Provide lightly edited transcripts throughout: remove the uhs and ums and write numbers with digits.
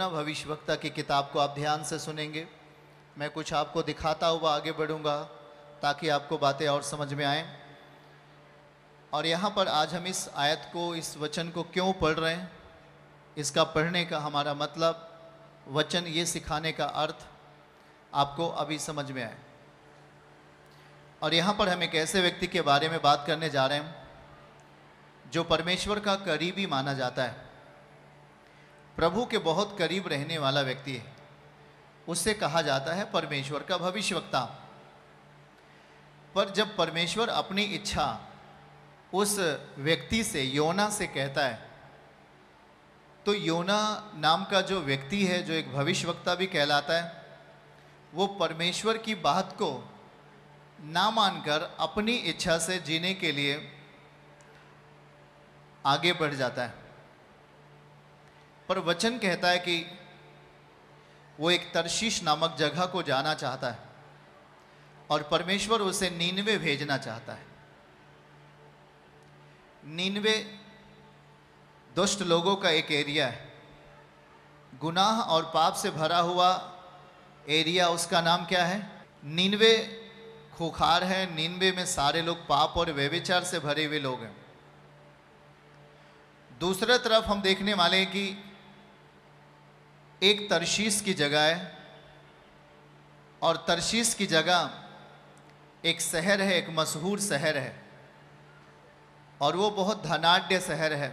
योना भविष्यवक्ता की किताब को आप ध्यान से सुनेंगे। मैं कुछ आपको दिखाता हुआ आगे बढ़ूंगा ताकि आपको बातें और समझ में आएँ। और यहाँ पर आज हम इस आयत को, इस वचन को क्यों पढ़ रहे हैं, इसका पढ़ने का हमारा मतलब, वचन ये सिखाने का अर्थ आपको अभी समझ में आए। और यहाँ पर हम एक ऐसे व्यक्ति के बारे में बात करने जा रहे हैं जो परमेश्वर का करीबी माना जाता है, प्रभु के बहुत करीब रहने वाला व्यक्ति है। उससे कहा जाता है परमेश्वर का भविष्यवक्ता। पर जब परमेश्वर अपनी इच्छा उस व्यक्ति से, योना से कहता है, तो योना नाम का जो व्यक्ति है, जो एक भविष्यवक्ता भी कहलाता है, वो परमेश्वर की बात को ना मानकर अपनी इच्छा से जीने के लिए आगे बढ़ जाता है। पर वचन कहता है कि वो एक तर्शीश नामक जगह को जाना चाहता है और परमेश्वर उसे नीनवे भेजना चाहता है। नीनवे दुष्ट लोगों का एक एरिया है, गुनाह और पाप से भरा हुआ एरिया। उसका नाम क्या है? नीनवे खुखार है। नीनवे में सारे लोग पाप और व्यभिचार से भरे हुए लोग हैं। दूसरा तरफ हम देखने वाले हैं कि एक तर्शीश की जगह है, और तर्शीश की जगह एक शहर है, एक मशहूर शहर है, और वो बहुत धनाढ्य शहर है।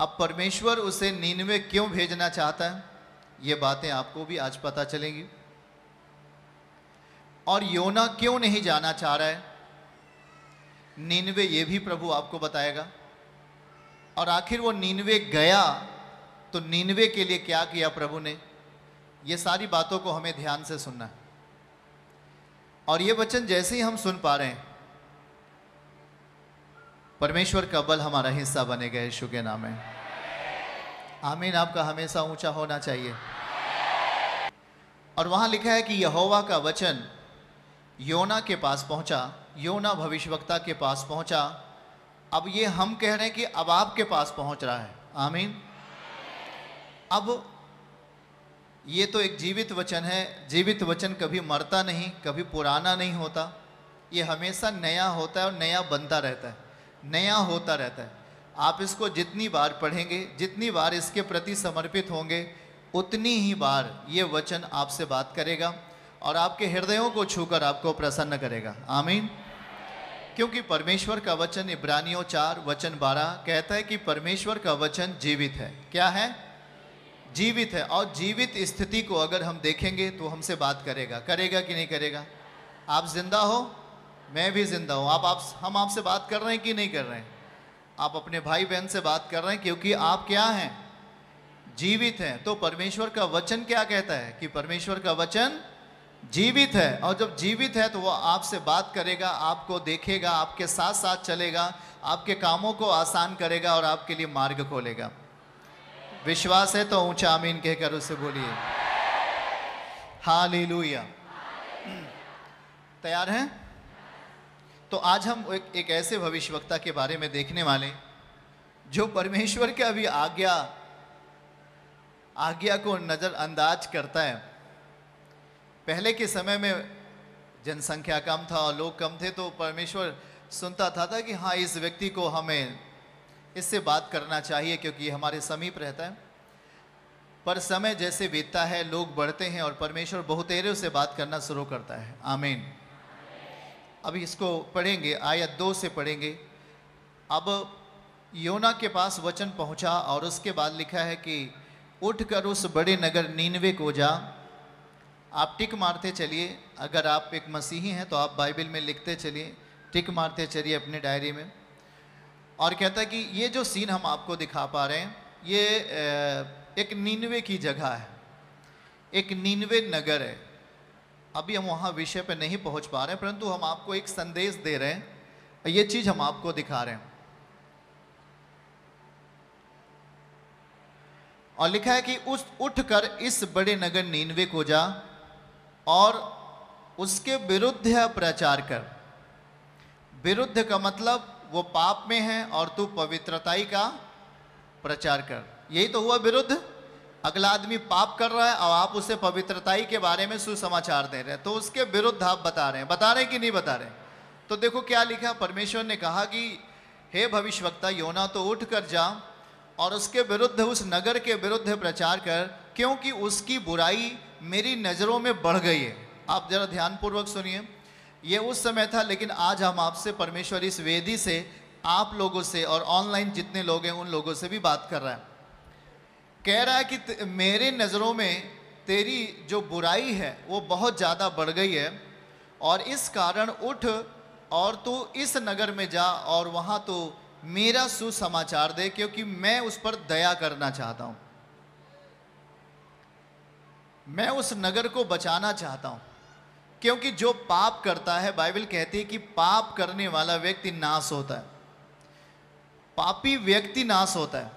अब परमेश्वर उसे नीनवे क्यों भेजना चाहता है, ये बातें आपको भी आज पता चलेंगी। और योना क्यों नहीं जाना चाह रहा है नीनवे, ये भी प्रभु आपको बताएगा। और आखिर वो नीनवे गया तो नीनवे के लिए क्या किया प्रभु ने, ये सारी बातों को हमें ध्यान से सुनना है। और ये वचन जैसे ही हम सुन पा रहे हैं, परमेश्वर का बल हमारा हिस्सा बनेगा यीशु के नाम में। आमीन आपका हमेशा ऊंचा होना चाहिए। और वहाँ लिखा है कि यहोवा का वचन योना के पास पहुँचा, योना भविष्यवक्ता के पास पहुँचा। अब ये हम कह रहे हैं कि अब आपके पास पहुँच रहा है। आमीन। अब ये तो एक जीवित वचन है। जीवित वचन कभी मरता नहीं, कभी पुराना नहीं होता। ये हमेशा नया होता है और नया बनता रहता है, नया होता रहता है। आप इसको जितनी बार पढ़ेंगे, जितनी बार इसके प्रति समर्पित होंगे, उतनी ही बार ये वचन आपसे बात करेगा और आपके हृदयों को छूकर आपको प्रसन्न करेगा। आमीन। क्योंकि परमेश्वर का वचन, इब्रानियों 4:12 कहता है कि परमेश्वर का वचन जीवित है। क्या है? जीवित है। और जीवित स्थिति को अगर हम देखेंगे तो हमसे बात करेगा। करेगा कि नहीं करेगा? आप जिंदा हो, मैं भी जिंदा हूँ। हम आपसे बात कर रहे हैं कि नहीं कर रहे हैं? आप अपने भाई बहन से बात कर रहे हैं, क्योंकि आप क्या हैं? जीवित हैं। तो परमेश्वर का वचन क्या कहता है कि परमेश्वर का वचन जीवित है। और जब जीवित है तो वह आपसे बात करेगा, आपको देखेगा, आपके साथ साथ चलेगा, आपके कामों को आसान करेगा और आपके लिए मार्ग खोलेगा। विश्वास है तो ऊंचा आमीन कहकर उसे बोलिए। हालेलुया। तैयार हैं? तो आज हम एक ऐसे भविष्यवक्ता के बारे में देखने वाले जो परमेश्वर के अभी आज्ञा को नज़रअंदाज करता है। पहले के समय में जनसंख्या कम था और लोग कम थे, तो परमेश्वर सुनता था कि हाँ, इस व्यक्ति को हमें इससे बात करना चाहिए क्योंकि ये हमारे समीप रहता है। पर समय जैसे बीतता है, लोग बढ़ते हैं और परमेश्वर बहुतेरे से बात करना शुरू करता है। आमीन। अभी इसको पढ़ेंगे, आयत 2 से पढ़ेंगे। अब योना के पास वचन पहुंचा और उसके बाद लिखा है कि उठकर उस बड़े नगर नीनवे को जा। आप टिक मारते चलिए, अगर आप एक मसीही हैं तो आप बाइबल में लिखते चलिए, टिक मारते चलिए अपने डायरी में। और कहता है कि ये जो सीन हम आपको दिखा पा रहे हैं, ये एक नीनवे की जगह है, एक नीनवे नगर है। अभी हम वहाँ विषय पे नहीं पहुँच पा रहे हैं, परंतु हम आपको एक संदेश दे रहे हैं, ये चीज़ हम आपको दिखा रहे हैं। और लिखा है कि उस उठकर इस बड़े नगर नीनवे को जा और उसके विरुद्ध प्रचार कर। विरुद्ध का मतलब वो पाप में है और तू पवित्रताई का प्रचार कर। यही तो हुआ विरुद्ध। अगला आदमी पाप कर रहा है और आप उसे पवित्रताई के बारे में सुसमाचार दे रहे हैं, तो उसके विरुद्ध आप बता रहे हैं कि नहीं बता रहे हैं? तो देखो क्या लिखा, परमेश्वर ने कहा कि हे भविष्यवक्ता योना, तो उठ कर जा और उसके विरुद्ध, उस नगर के विरुद्ध प्रचार कर, क्योंकि उसकी बुराई मेरी नज़रों में बढ़ गई है। आप जरा ध्यानपूर्वक सुनिए, ये उस समय था, लेकिन आज हम आपसे, परमेश्वर इस वेदी से आप लोगों से और ऑनलाइन जितने लोग हैं उन लोगों से भी बात कर रहा है। कह रहा है कि मेरे नज़रों में तेरी जो बुराई है वो बहुत ज़्यादा बढ़ गई है, और इस कारण उठ और तू इस नगर में जा और वहाँ तो मेरा सुसमाचार दे, क्योंकि मैं उस पर दया करना चाहता हूँ, मैं उस नगर को बचाना चाहता हूँ। क्योंकि जो पाप करता है, बाइबल कहती है कि पाप करने वाला व्यक्ति नाश होता है, पापी व्यक्ति नाश होता है।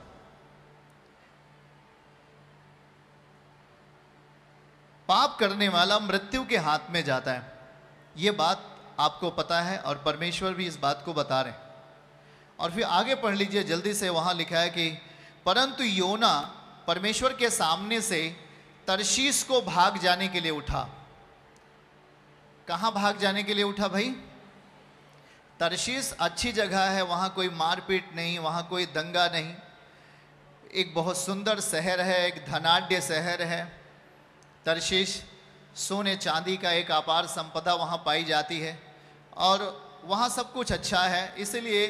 पाप करने वाला मृत्यु के हाथ में जाता है, ये बात आपको पता है और परमेश्वर भी इस बात को बता रहे हैं। और फिर आगे पढ़ लीजिए जल्दी से, वहाँ लिखा है कि परंतु योना परमेश्वर के सामने से तर्शीश को भाग जाने के लिए उठा। कहाँ भाग जाने के लिए उठा भाई? तर्शीश अच्छी जगह है, वहाँ कोई मारपीट नहीं, वहाँ कोई दंगा नहीं, एक बहुत सुंदर शहर है, एक धनाढ्य शहर है। तर्शीश सोने चांदी का एक अपार संपदा वहाँ पाई जाती है और वहाँ सब कुछ अच्छा है, इसलिए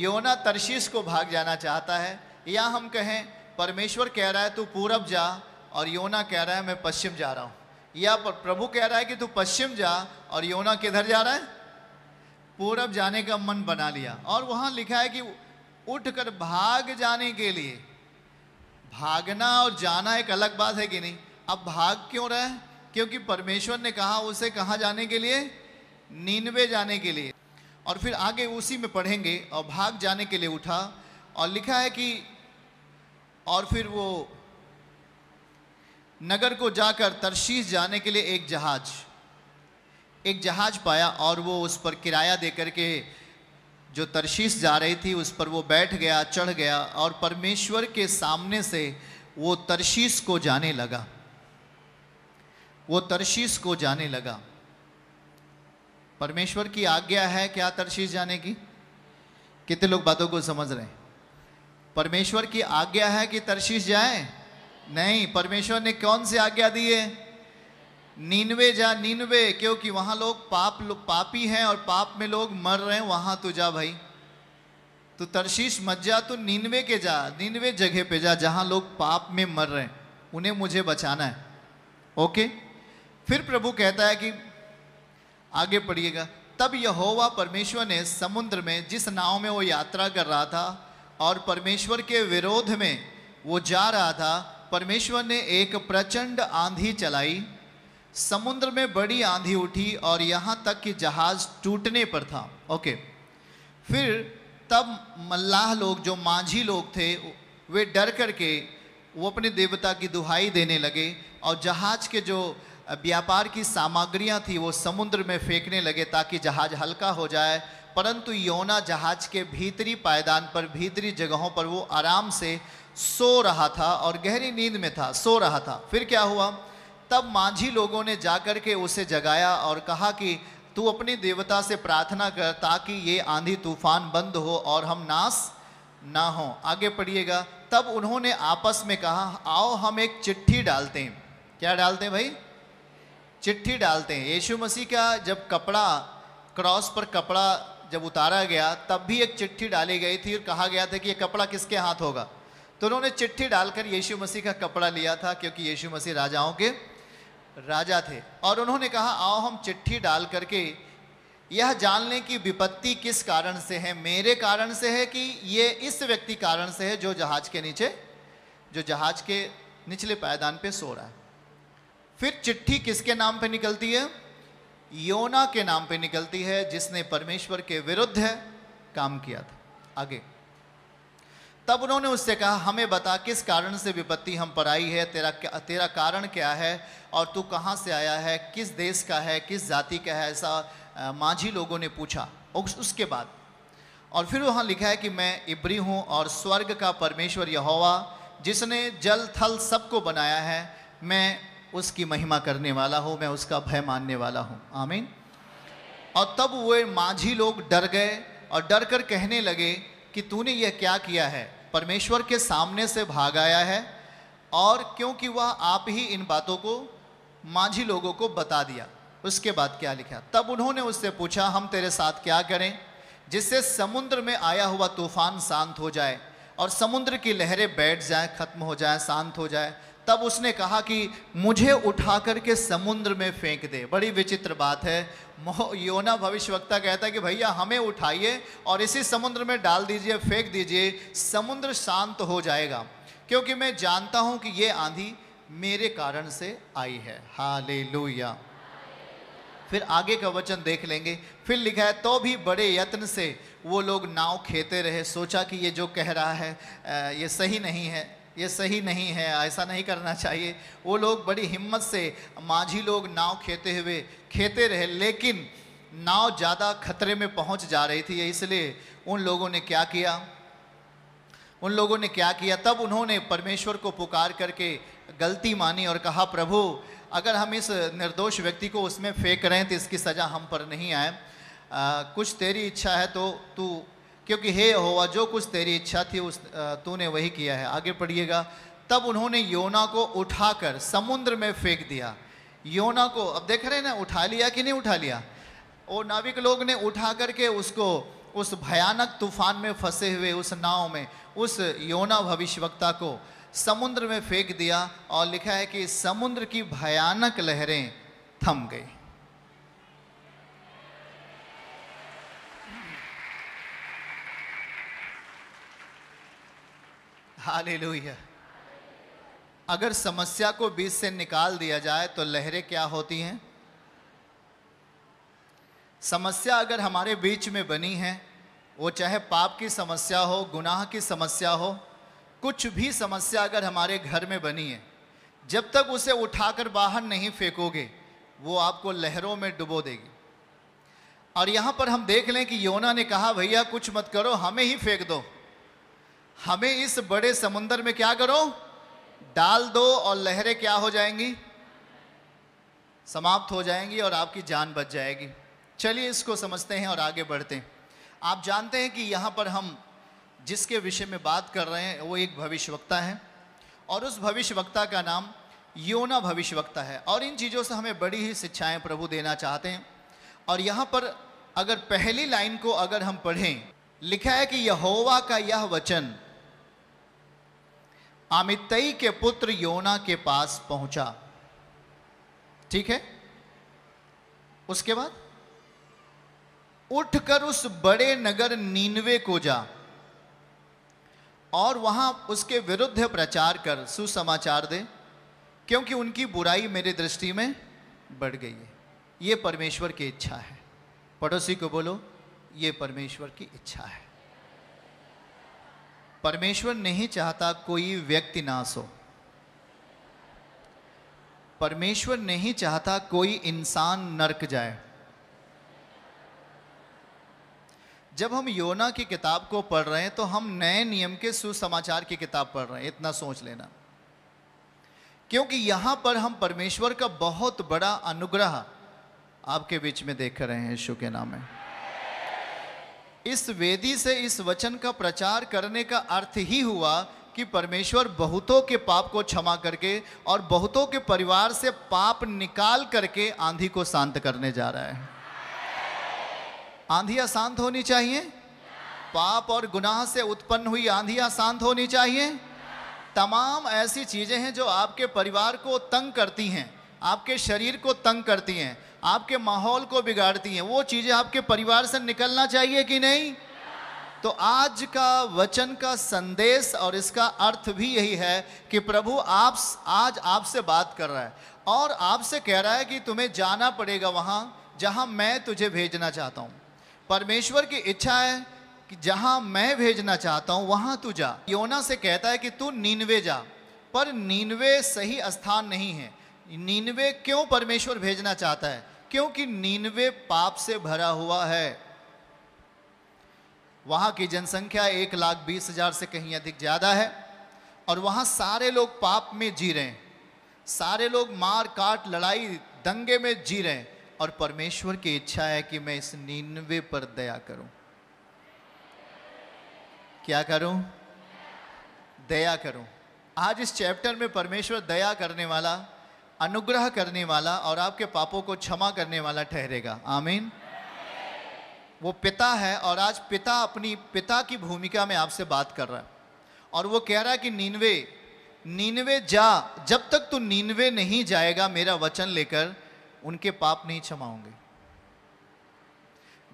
योना तर्शीश को भाग जाना चाहता है, या हम कहें परमेश्वर कह रहा है तू पूरब जा और योना कह रहा है मैं पश्चिम जा रहा हूँ, या प्रभु कह रहा है कि तू पश्चिम जा और योना किधर जा रहा है? पूरब जाने का मन बना लिया। और वहाँ लिखा है कि उठकर भाग जाने के लिए, भागना और जाना एक अलग बात है कि नहीं? अब भाग क्यों रहा है? क्योंकि परमेश्वर ने कहा उसे कहाँ जाने के लिए? नीनवे जाने के लिए। और फिर आगे उसी में पढ़ेंगे, और भाग जाने के लिए उठा और लिखा है कि और फिर वो नगर को जाकर तर्शीश जाने के लिए एक जहाज पाया और वो उस पर किराया दे करके जो तर्शीश जा रही थी उस पर वो बैठ गया, चढ़ गया और परमेश्वर के सामने से वो तर्शीश को जाने लगा, वो तर्शीश को जाने लगा। परमेश्वर की आज्ञा है क्या तर्शीश जाने की? कितने लोग बातों को समझ रहे हैं? परमेश्वर की आज्ञा है कि तर्शीश जाए? नहीं, परमेश्वर ने कौन सी आज्ञा दी है? नीनवे जा, नीनवे, क्योंकि वहाँ लोग पापी हैं और पाप में लोग मर रहे हैं, वहाँ तू जा भाई, तू तर्शीश मत जा, तू नीनवे के जा, नीनवे जगह पे जा जहाँ लोग पाप में मर रहे हैं, उन्हें मुझे बचाना है। ओके, फिर प्रभु कहता है कि आगे पढ़िएगा, तब यहोवा परमेश्वर ने समुद्र में जिस नाव में वो यात्रा कर रहा था और परमेश्वर के विरोध में वो जा रहा था, परमेश्वर ने एक प्रचंड आंधी चलाई, समुद्र में बड़ी आंधी उठी और यहाँ तक कि जहाज टूटने पर था। ओके, फिर तब मल्लाह लोग, जो माझी लोग थे, वे डर करके वो अपने देवता की दुहाई देने लगे और जहाज़ के जो व्यापार की सामग्रियां थी वो समुद्र में फेंकने लगे ताकि जहाज़ हल्का हो जाए। परंतु योना जहाज़ के भीतरी पायदान पर, भीतरी जगहों पर वो आराम से सो रहा था और गहरी नींद में था, सो रहा था। फिर क्या हुआ? तब माझी लोगों ने जाकर के उसे जगाया और कहा कि तू अपने देवता से प्रार्थना कर ताकि ये आंधी तूफान बंद हो और हम नाश ना हो। आगे पढ़िएगा, तब उन्होंने आपस में कहा आओ हम एक चिट्ठी डालते हैं। क्या डालते हैं भाई? चिट्ठी डालते हैं। यीशु मसीह का जब कपड़ा, क्रॉस पर कपड़ा जब उतारा गया तब भी एक चिट्ठी डाली गई थी और कहा गया था कि ये कपड़ा किसके हाथ होगा, तो उन्होंने चिट्ठी डालकर यीशु मसीह का कपड़ा लिया था, क्योंकि यीशु मसीह राजाओं के राजा थे। और उन्होंने कहा आओ हम चिट्ठी डाल करके यह जानने की विपत्ति किस कारण से है, मेरे कारण से है कि ये इस व्यक्ति कारण से है जो जहाज के निचले पायदान पे सो रहा है। फिर चिट्ठी किसके नाम पे निकलती है? योना के नाम पे निकलती है, जिसने परमेश्वर के विरुद्ध काम किया था। आगे, तब उन्होंने उससे कहा हमें बता किस कारण से विपत्ति हम पर आई है, तेरा कारण क्या है और तू कहाँ से आया है, किस देश का है, किस जाति का है, ऐसा माझी लोगों ने पूछा। उसके बाद और फिर वहाँ लिखा है कि मैं इब्री हूँ और स्वर्ग का परमेश्वर यहोवा जिसने जल थल सबको बनाया है, मैं उसकी महिमा करने वाला हूँ, मैं उसका भय मानने वाला हूँ। आमीन। और तब वे माझी लोग डर गए और डर कर कहने लगे कि तूने यह क्या किया है, परमेश्वर के सामने से भाग आया है, और क्योंकि वह आप ही इन बातों को माझी लोगों को बता दिया। उसके बाद क्या लिखा, तब उन्होंने उससे पूछा, हम तेरे साथ क्या करें जिससे समुद्र में आया हुआ तूफान शांत हो जाए और समुद्र की लहरें बैठ जाएं, खत्म हो जाएं, शांत हो जाए। तब उसने कहा कि मुझे उठा करके समुद्र में फेंक दे। बड़ी विचित्र बात है, योना भविष्यवक्ता कहता है कि भैया हमें उठाइए और इसी समुद्र में डाल दीजिए, फेंक दीजिए, समुद्र शांत हो जाएगा, क्योंकि मैं जानता हूं कि ये आंधी मेरे कारण से आई है। हालेलुया। फिर आगे का वचन देख लेंगे। फिर लिखा है, तो भी बड़े यत्न से वो लोग नाव खेते रहे, सोचा कि ये जो कह रहा है ये सही नहीं है, ये सही नहीं है, ऐसा नहीं करना चाहिए। वो लोग बड़ी हिम्मत से माझी लोग नाव खेते रहे, लेकिन नाव ज़्यादा खतरे में पहुंच जा रही थी, इसलिए उन लोगों ने क्या किया, तब उन्होंने परमेश्वर को पुकार करके गलती मानी और कहा, प्रभु अगर हम इस निर्दोष व्यक्ति को उसमें फेंक रहे हैं तो इसकी सज़ा हम पर नहीं आए, कुछ तेरी इच्छा है तो तू, क्योंकि हे यहोवा जो कुछ तेरी इच्छा थी उस तूने वही किया है। आगे पढ़िएगा। तब उन्होंने योना को उठाकर समुद्र में फेंक दिया। योना को अब देख रहे हैं ना, उठा लिया कि नहीं उठा लिया। और नाविक लोग ने उठा करके उसको उस भयानक तूफान में फंसे हुए उस नाव में उस योना भविष्यवक्ता को समुद्र में फेंक दिया, और लिखा है कि समुद्र की भयानक लहरें थम गई। हालेलुया। अगर समस्या को बीच से निकाल दिया जाए तो लहरें क्या होती हैं। समस्या अगर हमारे बीच में बनी है, वो चाहे पाप की समस्या हो, गुनाह की समस्या हो, कुछ भी समस्या अगर हमारे घर में बनी है, जब तक उसे उठाकर बाहर नहीं फेंकोगे वो आपको लहरों में डुबो देगी। और यहाँ पर हम देख लें कि योना ने कहा, भैया कुछ मत करो, हमें ही फेंक दो, हमें इस बड़े समुंदर में क्या करो, डाल दो, और लहरें क्या हो जाएंगी, समाप्त हो जाएंगी और आपकी जान बच जाएगी। चलिए इसको समझते हैं और आगे बढ़ते हैं। आप जानते हैं कि यहाँ पर हम जिसके विषय में बात कर रहे हैं वो एक भविष्यवक्ता है, और उस भविष्यवक्ता का नाम योना भविष्यवक्ता है। और इन चीज़ों से हमें बड़ी ही शिक्षाएँ प्रभु देना चाहते हैं। और यहाँ पर अगर पहली लाइन को अगर हम पढ़ें, लिखा है कि यहोवा का यह वचन अमित्तै के पुत्र योना के पास पहुंचा। ठीक है। उसके बाद उठकर उस बड़े नगर नीनवे को जा और वहां उसके विरुद्ध प्रचार कर सुसमाचार दे, क्योंकि उनकी बुराई मेरे दृष्टि में बढ़ गई है। यह परमेश्वर की इच्छा है। पड़ोसी को बोलो, ये परमेश्वर की इच्छा है। परमेश्वर नहीं चाहता कोई व्यक्ति नाश हो, परमेश्वर नहीं चाहता कोई इंसान नरक जाए। जब हम योना की किताब को पढ़ रहे हैं तो हम नए नियम के सुसमाचार की किताब पढ़ रहे हैं, इतना सोच लेना, क्योंकि यहां पर हम परमेश्वर का बहुत बड़ा अनुग्रह आपके बीच में देख रहे हैं यीशु के नाम में। इस वेदी से इस वचन का प्रचार करने का अर्थ ही हुआ कि परमेश्वर बहुतों के पाप को क्षमा करके और बहुतों के परिवार से पाप निकाल करके आंधी को शांत करने जा रहा है। आंधियां शांत होनी चाहिए। पाप और गुनाह से उत्पन्न हुई आंधियां शांत होनी चाहिए। तमाम ऐसी चीज़ें हैं जो आपके परिवार को तंग करती हैं, आपके शरीर को तंग करती हैं, आपके माहौल को बिगाड़ती हैं, वो चीज़ें आपके परिवार से निकलना चाहिए कि नहीं। तो आज का वचन का संदेश और इसका अर्थ भी यही है कि प्रभु आप आज आपसे बात कर रहा है और आपसे कह रहा है कि तुम्हें जाना पड़ेगा वहाँ जहाँ मैं तुझे भेजना चाहता हूँ। परमेश्वर की इच्छा है कि जहाँ मैं भेजना चाहता हूँ वहाँ तू जा। योना से कहता है कि तू नीनवे जा, पर नीनवे सही स्थान नहीं है। नीनवे क्यों परमेश्वर भेजना चाहता है? क्योंकि नीनवे पाप से भरा हुआ है। वहां की जनसंख्या 1,20,000 से कहीं अधिक ज्यादा है और वहाँ सारे लोग पाप में जी रहे हैं, सारे लोग मार काट लड़ाई दंगे में जी रहे हैं, और परमेश्वर की इच्छा है कि मैं इस नीनवे पर दया करूं। क्या करूं? दया करूं। आज इस चैप्टर में परमेश्वर दया करने वाला, अनुग्रह करने वाला और आपके पापों को क्षमा करने वाला ठहरेगा। आमीन। वो पिता है और आज पिता अपनी पिता की भूमिका में आपसे बात कर रहा है और वो कह रहा है कि नीनवे, नीनवे जा, जब तक तू नीनवे नहीं जाएगा मेरा वचन लेकर उनके पाप नहीं क्षमाऊंगे।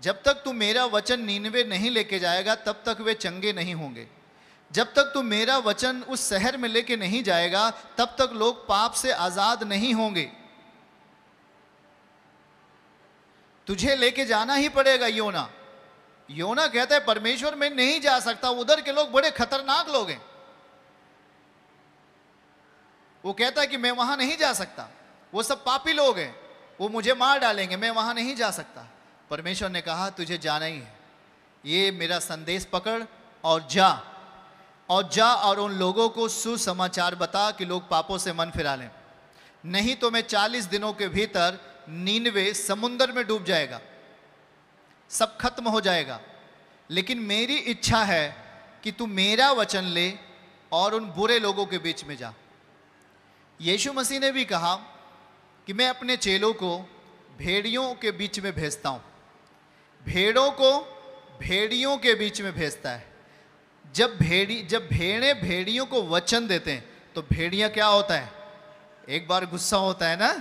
जब तक तू मेरा वचन नीनवे नहीं लेके जाएगा तब तक वे चंगे नहीं होंगे। जब तक तू मेरा वचन उस शहर में लेके नहीं जाएगा तब तक लोग पाप से आजाद नहीं होंगे। तुझे लेके जाना ही पड़ेगा। योना, योना कहता है परमेश्वर में नहीं जा सकता, उधर के लोग बड़े खतरनाक लोग हैं। वो कहता है कि मैं वहां नहीं जा सकता, वो सब पापी लोग हैं, वो मुझे मार डालेंगे, मैं वहां नहीं जा सकता। परमेश्वर ने कहा तुझे जाना ही है, ये मेरा संदेश पकड़ और जा, और जा और उन लोगों को सुसमाचार बता कि लोग पापों से मन फिरा लें, नहीं तो मैं 40 दिनों के भीतर नीनवे समुंदर में डूब जाएगा, सब खत्म हो जाएगा। लेकिन मेरी इच्छा है कि तू मेरा वचन ले और उन बुरे लोगों के बीच में जा। यीशु मसीह ने भी कहा कि मैं अपने चेलों को भेड़ियों के बीच में भेजता हूँ। भेड़ों को भेड़ियों के बीच में भेजता है। जब भेड़े भेड़ियों को वचन देते हैं तो भेड़िया क्या होता है? एक बार गुस्सा होता है ना,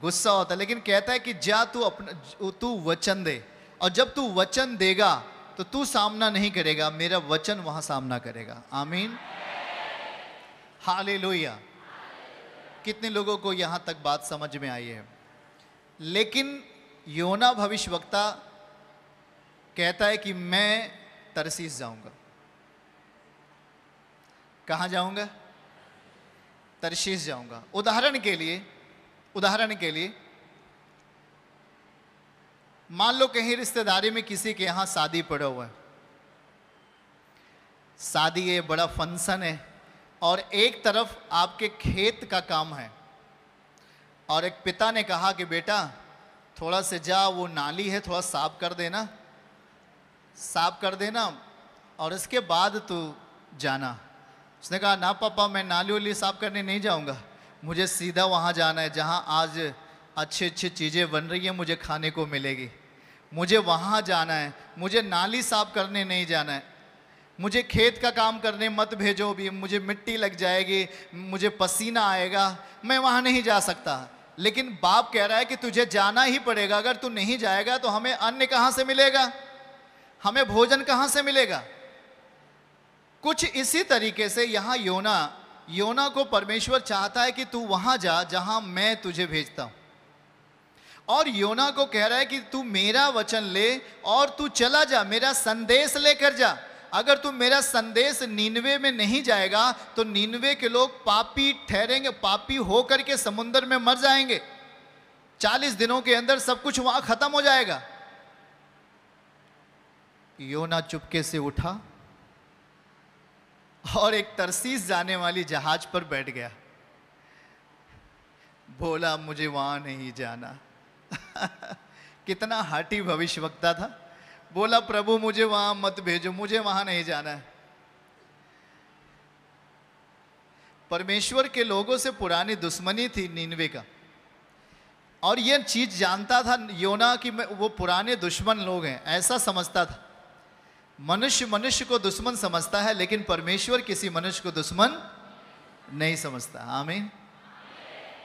गुस्सा होता है, लेकिन कहता है कि जा तू अपना, तू वचन दे, और जब तू वचन देगा तो तू सामना नहीं करेगा, मेरा वचन वहां सामना करेगा। आमीन, हालेलुया। कितने लोगों को यहाँ तक बात समझ में आई है? लेकिन योना भविष्यवक्ता कहता है कि मैं तर्शीश जाऊँगा। कहाँ जाऊँगा? तर्शीश जाऊँगा। उदाहरण के लिए मान लो कहीं रिश्तेदारी में किसी के यहाँ शादी पड़ा हुआ है, शादी है, बड़ा फंक्शन है, और एक तरफ आपके खेत का काम है, और एक पिता ने कहा कि बेटा थोड़ा से जा, वो नाली है थोड़ा साफ कर देना और इसके बाद तू जाना। उसने कहा ना पापा, मैं नाली वाली साफ करने नहीं जाऊंगा, मुझे सीधा वहाँ जाना है जहाँ आज अच्छी अच्छी चीज़ें बन रही हैं, मुझे खाने को मिलेगी, मुझे वहाँ जाना है, मुझे नाली साफ करने नहीं जाना है, मुझे खेत का काम करने मत भेजो, भी मुझे मिट्टी लग जाएगी, मुझे पसीना आएगा, मैं वहाँ नहीं जा सकता। लेकिन बाप कह रहा है कि तुझे जाना ही पड़ेगा, अगर तू नहीं जाएगा तो हमें अन्न कहाँ से मिलेगा, हमें भोजन कहाँ से मिलेगा। कुछ इसी तरीके से यहाँ योना को परमेश्वर चाहता है कि तू वहाँ जा जहाँ मैं तुझे भेजता हूँ, और योना को कह रहा है कि तू मेरा वचन ले और तू चला जा, मेरा संदेश लेकर जा। अगर तुम मेरा संदेश नीनवे में नहीं जाएगा तो नीनवे के लोग पापी ठहरेंगे, पापी होकर के समुद्र में मर जाएंगे। 40 दिनों के अंदर सब कुछ वहां खत्म हो जाएगा। योना चुपके से उठा और एक तर्शीश जाने वाली जहाज पर बैठ गया। बोला मुझे वहां नहीं जाना। कितना हठी भविष्यवक्ता था। बोला प्रभु मुझे वहां मत भेजो, मुझे वहां नहीं जाना है। परमेश्वर के लोगों से पुरानी दुश्मनी थी नीनवे का, और यह चीज जानता था योना कि वो पुराने दुश्मन लोग हैं, ऐसा समझता था। मनुष्य को दुश्मन समझता है, लेकिन परमेश्वर किसी मनुष्य को दुश्मन नहीं समझता। आमीन।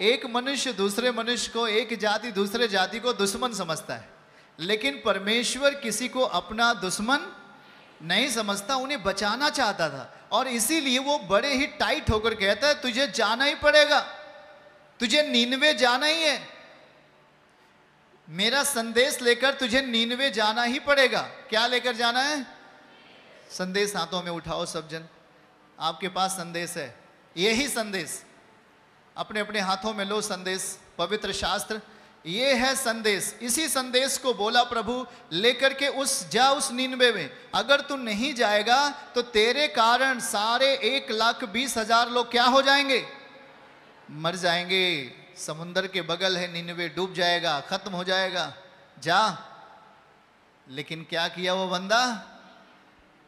एक मनुष्य दूसरे मनुष्य को, एक जाति दूसरे जाति को दुश्मन समझता है, लेकिन परमेश्वर किसी को अपना दुश्मन नहीं समझता, उन्हें बचाना चाहता था। और इसीलिए वो बड़े ही टाइट होकर कहता है तुझे जाना ही पड़ेगा, तुझे नीनवे जाना ही है, मेरा संदेश लेकर तुझे नीनवे जाना ही पड़ेगा। क्या लेकर जाना है? संदेश। हाथों में उठाओ सब जन, आपके पास संदेश है, यही संदेश अपने अपने हाथों में लो। संदेश, पवित्र शास्त्र, ये है संदेश। इसी संदेश को बोला प्रभु लेकर के जा उस नीनवे में, अगर तू नहीं जाएगा तो तेरे कारण सारे 1,20,000 लोग क्या हो जाएंगे, मर जाएंगे। समुंदर के बगल है नीनवे, डूब जाएगा, खत्म हो जाएगा, जा। लेकिन क्या किया वो बंदा,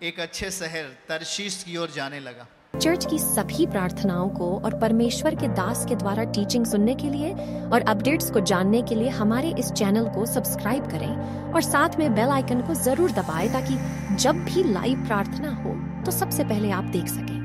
एक अच्छे शहर तर्शीश की ओर जाने लगा। चर्च की सभी प्रार्थनाओं को और परमेश्वर के दास के द्वारा टीचिंग सुनने के लिए और अपडेट्स को जानने के लिए हमारे इस चैनल को सब्सक्राइब करें और साथ में बेल आइकन को जरूर दबाएं ताकि जब भी लाइव प्रार्थना हो तो सबसे पहले आप देख सकें।